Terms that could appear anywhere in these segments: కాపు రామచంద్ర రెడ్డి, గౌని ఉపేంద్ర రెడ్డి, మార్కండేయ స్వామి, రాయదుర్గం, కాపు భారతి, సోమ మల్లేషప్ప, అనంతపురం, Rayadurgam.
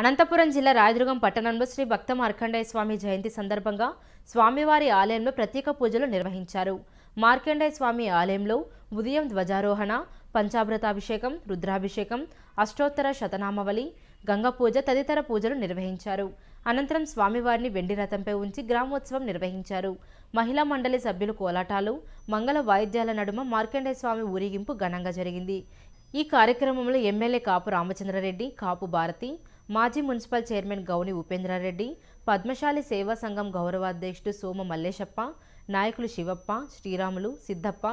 అనంతపురం జిల్లా రాయదుర్గం పట్టణంలోని భక్త మార్కండేయ స్వామి జయంతి సందర్భంగా స్వామివారి ఆలయంలో ప్రత్యేక పూజలు నిర్వహించారు. మార్కండేయ స్వామి ఆలయంలో ఉదయం ధ్వజారోహణ, పంచాభ్రతాభిషేకం, రుద్రాభిషేకం, అష్టోత్తర శతనామవళి, గంగా పూజ తదితర పూజలు నిర్వహించారు. అనంతరం స్వామివారిని వెండి రథంపై ఉంచి గ్రామోత్సవం నిర్వహించారు. మహిళా మండలి సభ్యులు కోలాటాలు, మంగళ వాయిద్యాల నడుమ మార్కండేయ స్వామి ఊరేగింపు ఘనంగా జరిగింది. ఈ కార్యక్రమంలో ఎమ్మెల్యే కాపు రామచంద్ర రెడ్డి, కాపు భారతి, మాజీ మున్సిపల్ చైర్మన్ గౌని ఉపేంద్ర రెడ్డి, పద్మశాలి సేవా సంఘం గౌరవాధ్యక్షుడు సోమ మల్లేషప్ప, నాయకులు శివప్ప, శ్రీరాములు, సిద్ధప్ప,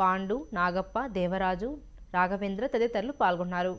పాండు, నాగప్ప, దేవరాజు, రాఘవేంద్ర తదితరులు పాల్గొన్నారు.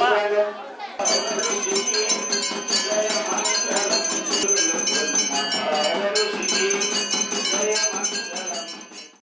Rayadurgam.